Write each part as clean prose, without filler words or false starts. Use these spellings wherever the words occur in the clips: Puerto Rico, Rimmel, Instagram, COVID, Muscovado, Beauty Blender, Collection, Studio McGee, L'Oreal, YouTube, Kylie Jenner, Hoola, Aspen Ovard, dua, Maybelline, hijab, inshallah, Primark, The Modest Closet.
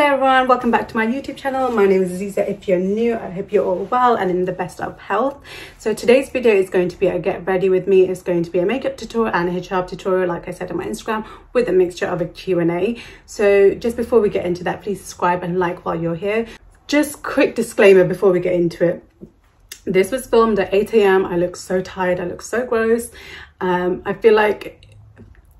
Hello everyone, welcome back to my YouTube channel. My name is Aziza. If you're new, I hope you're all well and in the best of health. So today's video is going to be a get ready with me. It's going to be a makeup tutorial and a hijab tutorial, like I said on my Instagram, with a mixture of a Q&A. So just before we get into that, please subscribe and like while you're here. Just quick disclaimer before we get into it. This was filmed at 8 a.m. I look so tired, I look so gross. I feel like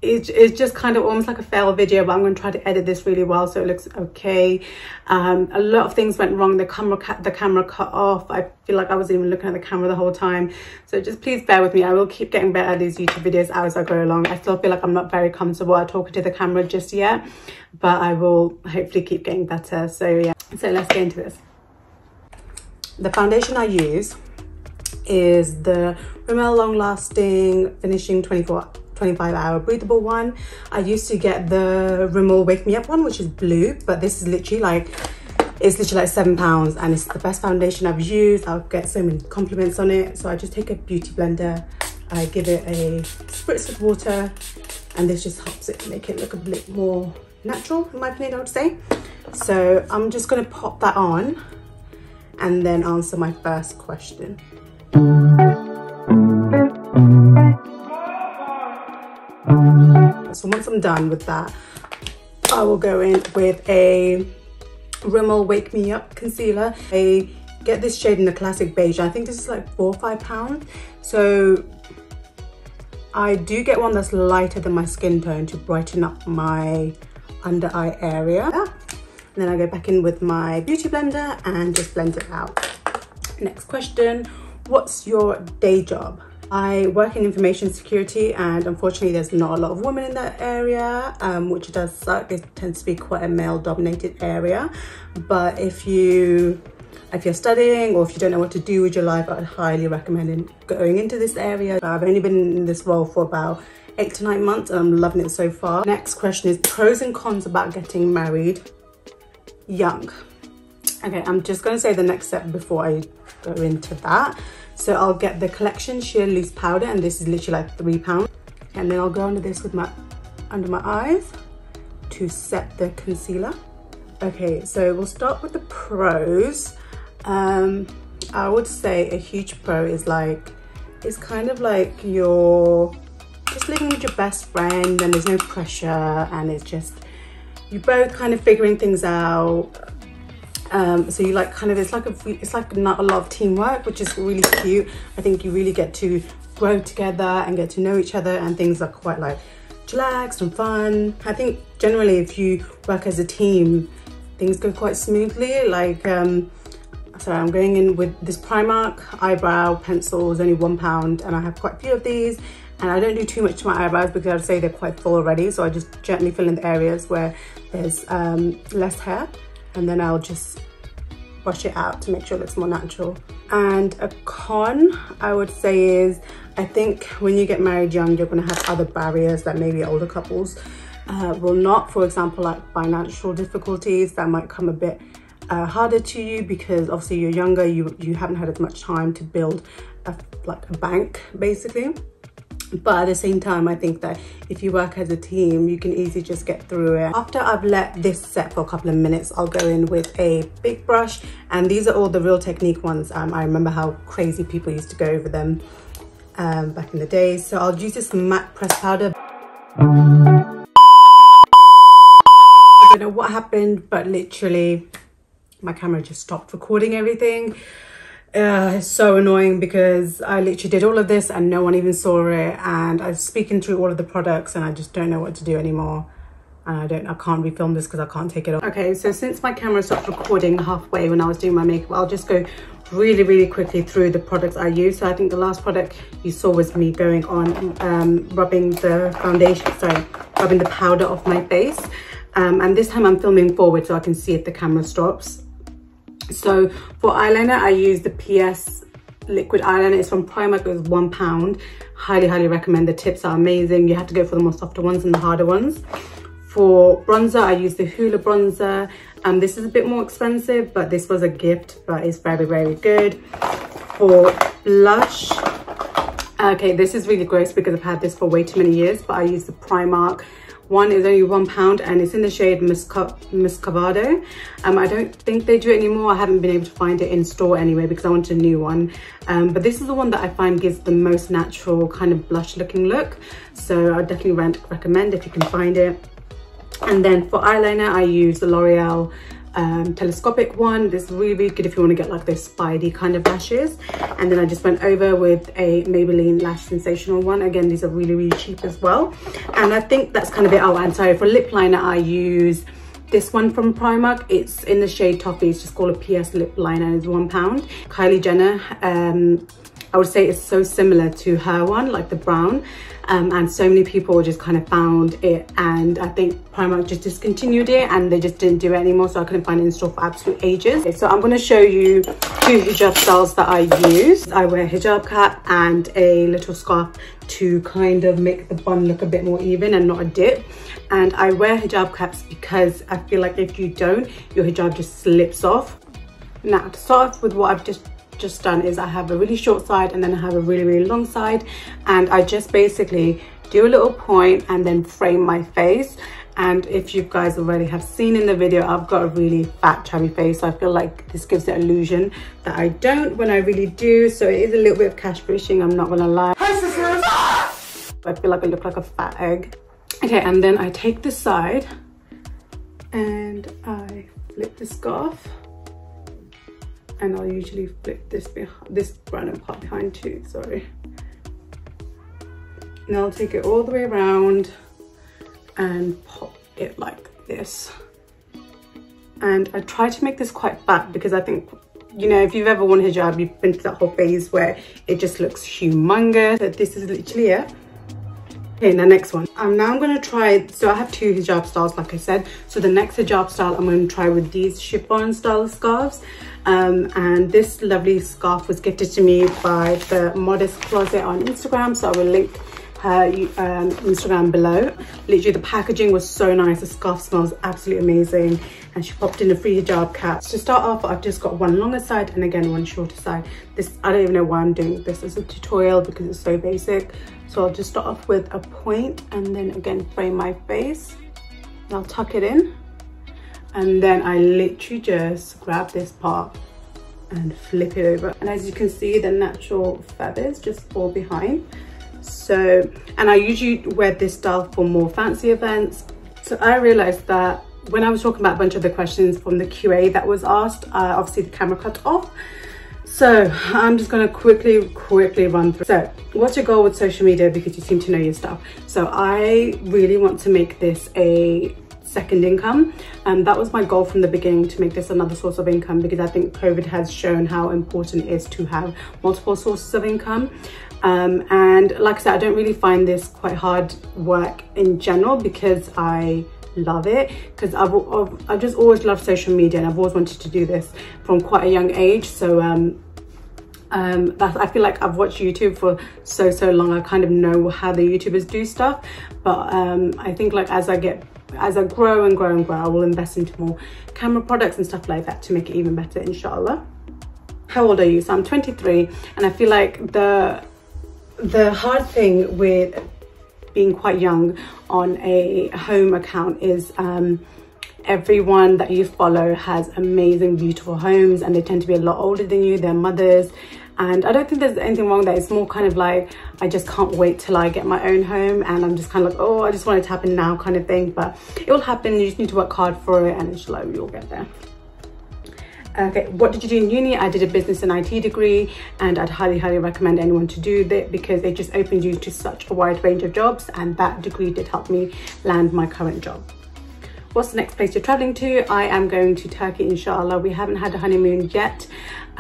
it's just kind of almost like a fail video, but I'm going to try to edit this really well so it looks okay. A lot of things went wrong. The camera cut off. I feel like I wasn't even looking at the camera the whole time, so just please bear with me. I will keep getting better at these YouTube videos as I go along. I still feel like I'm not very comfortable at talking to the camera just yet, but I will hopefully keep getting better. So yeah, so let's get into this. The foundation I use is the Rimmel long lasting finishing 25 hour breathable one. I used to get the Rimmel Wake Me Up one, which is blue, but this is literally like, it's literally like £7 and it's the best foundation I've used. I'll get so many compliments on it. So I just take a Beauty Blender, I give it a spritz of water, and this just helps it make it look a bit more natural, in my opinion, I would say. So I'm just gonna pop that on and then answer my first question. So once I'm done with that, I will go in with a Rimmel Wake Me Up concealer. I get this shade in the classic beige. I think this is like £4 or £5. So I do get one that's lighter than my skin tone to brighten up my under eye area. And then I go back in with my Beauty Blender and just blend it out. Next question, what's your day job? I work in information security, and unfortunately there's not a lot of women in that area, which does suck. It tends to be quite a male dominated area. But if you're studying or if you don't know what to do with your life, I'd highly recommend going into this area. I've only been in this role for about 8 to 9 months and I'm loving it so far. Next question is pros and cons about getting married young. Okay, I'm just going to say the next step before I go into that. So I'll get the Collection Sheer Loose Powder, and this is literally like £3. And then I'll go under this with my, under my eyes to set the concealer. Okay, so we'll start with the pros. I would say a huge pro is like, it's kind of like you're just living with your best friend and there's no pressure, and it's just, you're both kind of figuring things out. So you like kind of, it's like not a lot of teamwork, which is really cute. I think you really get to grow together and get to know each other, and things are quite like relaxed and fun. I think generally if you work as a team, things go quite smoothly. Like, sorry, I'm going in with this Primark eyebrow pencil, is only £1 and I have quite a few of these. And I don't do too much to my eyebrows because I'd say they're quite full already. So I just gently fill in the areas where there's less hair. And then I'll just brush it out to make sure it looks more natural. And a con I would say is, I think when you get married young, you're going to have other barriers that maybe older couples will not. For example, like financial difficulties that might come a bit harder to you, because obviously you're younger, you haven't had as much time to build like a bank basically. But at the same time, I think that if you work as a team, you can easily just get through it. After I've let this set for a couple of minutes, I'll go in with a big brush. And these are all the Real Technique ones. I remember how crazy people used to go over them back in the day. So I'll use this matte pressed powder. I don't know what happened, but literally my camera just stopped recording everything. It's so annoying because I literally did all of this and no one even saw it, and I was speaking through all of the products and I just don't know what to do anymore, and I can't refilm this because I can't take it off. Okay, so since my camera stopped recording halfway when I was doing my makeup, I'll just go really quickly through the products I use. So I think the last product you saw was me going on rubbing the foundation, sorry, rubbing the powder off my face, and this time I'm filming forward so I can see if the camera stops. So for eyeliner, I use the PS liquid eyeliner. It's from Primark. It was £1. Highly recommend. The tips are amazing. You have to go for the more softer ones and the harder ones. For bronzer, I use the Hoola bronzer. This is a bit more expensive, but this was a gift, but it's very good. For blush, okay, this is really gross because I've had this for way too many years, but I use the Primark One is only £1 and it's in the shade Muscovado. I don't think they do it anymore. I haven't been able to find it in store anyway because I wanted a new one. But this is the one that I find gives the most natural kind of blush looking look. So I definitely recommend if you can find it. And then for eyeliner, I use the L'Oreal telescopic one. This is really, really good if you want to get like those spidey kind of lashes. And then I just went over with a Maybelline Lash Sensational one. Again, these are really, really cheap as well. And I think that's kind of it. Oh, and sorry, for lip liner, I use this one from Primark. It's in the shade Toffee. It's just called a PS Lip Liner. It's £1. Kylie Jenner, I would say it's so similar to her one, like the brown. And so many people just kind of found it, and I think Primark just discontinued it and they just didn't do it anymore, so I couldn't find it in store for absolute ages. Okay, so I'm going to show you two hijab styles that I use. I wear a hijab cap and a little scarf to kind of make the bun look a bit more even and not a dip. And I wear hijab caps because I feel like if you don't, your hijab just slips off. Now, to start off with, what I've just done is I have a really short side and then I have a really, really long side, and I just basically do a little point and then frame my face. And if you guys already have seen in the video, I've got a really fat chubby face, so I feel like this gives the illusion that I don't when I really do. So it is a little bit of cash fishing, I'm not gonna lie. I feel like I look like a fat egg. Okay, and then I take this side and I flip the scarf. And I'll usually flip this random part behind too, sorry. And I'll take it all the way around and pop it like this. And I try to make this quite fat because I think, you know, if you've ever worn hijab, you've been to that whole phase where it just looks humongous. But this is literally it. Okay, the next one. Now I'm going to try, so I have two hijab styles, like I said. So the next hijab style I'm going to try with these chiffon style scarves. And this lovely scarf was gifted to me by The Modest Closet on Instagram. So I will link her Instagram below. Literally, the packaging was so nice. The scarf smells absolutely amazing. And she popped in a free hijab cap. To start off, I've just got one longer side and again, one shorter side. This, I don't even know why I'm doing this as a tutorial because it's so basic. So I'll just start off with a point and then again frame my face. And I'll tuck it in. And then I literally just grab this part and flip it over. And as you can see, the natural feathers just fall behind. So, and I usually wear this style for more fancy events. So I realized that when I was talking about a bunch of the questions from the QA that was asked, obviously the camera cut off. So I'm just going to quickly run through. So what's your goal with social media, because you seem to know your stuff? So I really want to make this a second income, and that was my goal from the beginning, to make this another source of income, because I think COVID has shown how important it is to have multiple sources of income. And like I said, I don't really find this quite hard work in general because I love it, because I've just always loved social media and I've always wanted to do this from quite a young age. So I feel like I've watched YouTube for so long. I kind of know how the YouTubers do stuff, but I think like as I grow and grow and grow, I will invest into more camera products and stuff like that to make it even better, inshallah. How old are you? So I'm 23, and I feel like the hard thing with being quite young on a home account is everyone that you follow has amazing, beautiful homes, and they tend to be a lot older than you, their mothers. And I don't think there's anything wrong there. It's more kind of like, I just can't wait till I get my own home. And I'm just kind of like, oh, I just want it to happen now kind of thing. But it will happen. You just need to work hard for it, and inshallah, we all get there. Okay, what did you do in uni? I did a business and IT degree, and I'd highly recommend anyone to do that because it just opened you to such a wide range of jobs, and that degree did help me land my current job. What's the next place you're traveling to? I am going to Turkey, inshallah. We haven't had a honeymoon yet.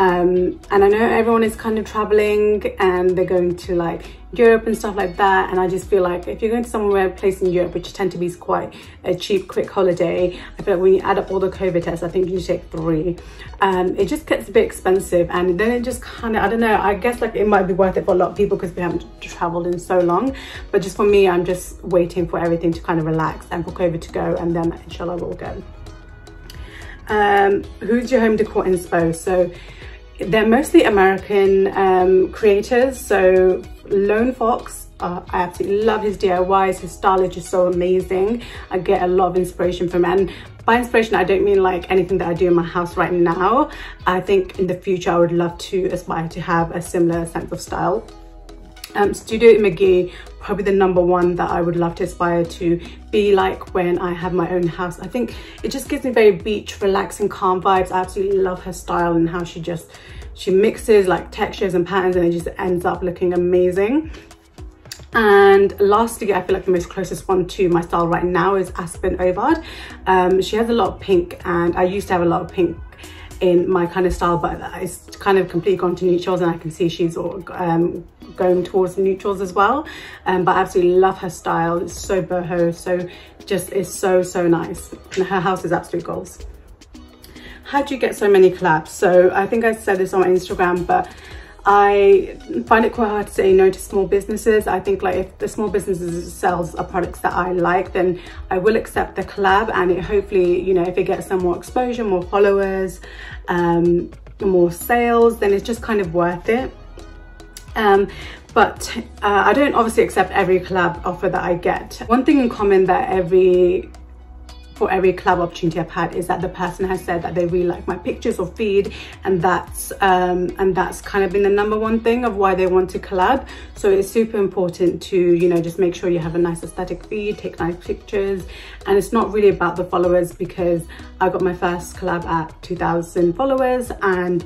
And I know everyone is kind of traveling and they're going to like Europe and stuff like that, and I just feel like if you're going to somewhere, place in Europe, which tend to be quite a cheap, quick holiday, I feel like when you add up all the COVID tests, I think you should take 3. It just gets a bit expensive, and then it just kind of, I don't know, I guess like it might be worth it for a lot of people because we haven't traveled in so long, but just for me, I'm just waiting for everything to kind of relax and for COVID to go, and then inshallah we'll go. Who's your home decor inspo? So they're mostly American creators. So Lone Fox, I absolutely love his DIYs. His style is just so amazing. I get a lot of inspiration from him. And by inspiration, I don't mean like anything that I do in my house right now. I think in the future, I would love to aspire to have a similar sense of style. Studio McGee, probably the number one that I would love to aspire to be like when I have my own house. I think it just gives me very beach, relaxing, calm vibes. I absolutely love her style and how she mixes like textures and patterns, and it just ends up looking amazing. And lastly, I feel like the most closest one to my style right now is Aspen Ovard. She has a lot of pink, and I used to have a lot of pink in my kind of style, but it's kind of completely gone to neutrals, and I can see she's going towards neutrals as well. But I absolutely love her style. It's so boho, so just is so nice, and her house is absolute goals. How do you get so many collabs? So I think I said this on my Instagram, but I find it quite hard to say no to small businesses. I think like if the small businesses sells a products that I like, then I will accept the collab, and it hopefully, you know, if it gets some more exposure, more followers, more sales, then it's just kind of worth it. But I don't obviously accept every collab offer that I get. One thing in common that for every collab opportunity I've had is that the person has said that they really like my pictures or feed, and that's kind of been the number one thing of why they want to collab. So it's super important to, you know, just make sure you have a nice aesthetic feed, take nice pictures, and it's not really about the followers, because I got my first collab at 2,000 followers, and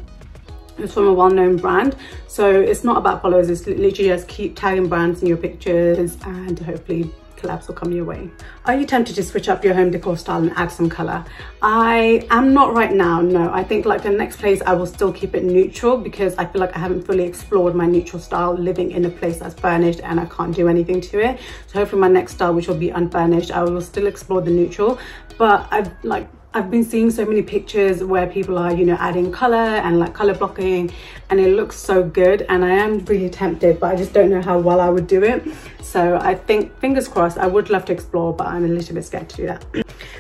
it's from a well-known brand. So it's not about followers, it's literally just keep tagging brands in your pictures, and hopefully collabs will come your way. Are you tempted to switch up your home decor style and add some color? I am not right now, no. I think like the next place I will still keep it neutral, because I feel like I haven't fully explored my neutral style living in a place that's furnished and I can't do anything to it. So hopefully my next style, which will be unfurnished, I will still explore the neutral. But I've been seeing so many pictures where people are, you know, adding color and like color blocking, and it looks so good, and I am really tempted, but I just don't know how well I would do it. So I think, fingers crossed, I would love to explore, but I'm a little bit scared to do that.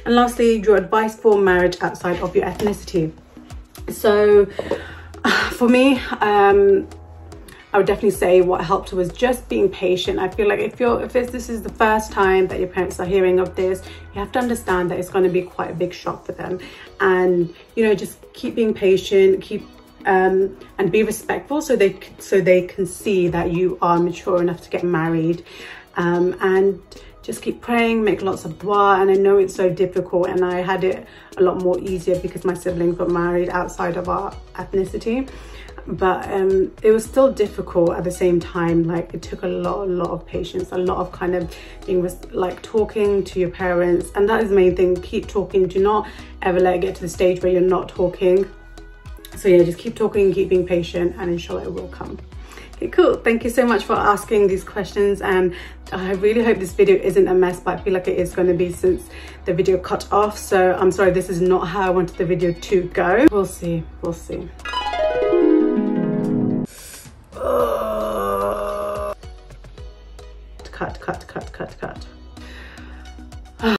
And lastly, your advice for marriage outside of your ethnicity. So for me, I would definitely say what helped was just being patient. I feel like if this is the first time that your parents are hearing of this, you have to understand that it's going to be quite a big shock for them, and you know, just keep being patient, keep and be respectful, so they can see that you are mature enough to get married, and just keep praying, make lots of dua. And I know it's so difficult, and I had it a lot more easier because my siblings got married outside of our ethnicity, but it was still difficult at the same time. Like it took a lot of patience, a lot of kind of being like talking to your parents, and that is the main thing. Keep talking, do not ever let it get to the stage where you're not talking. So yeah, just keep talking, keep being patient, and inshallah it will come. Okay, cool. Thank you so much for asking these questions, and I really hope this video isn't a mess, but I feel like it is going to be since the video cut off, so I'm sorry, this is not how I wanted the video to go. We'll see. Cut.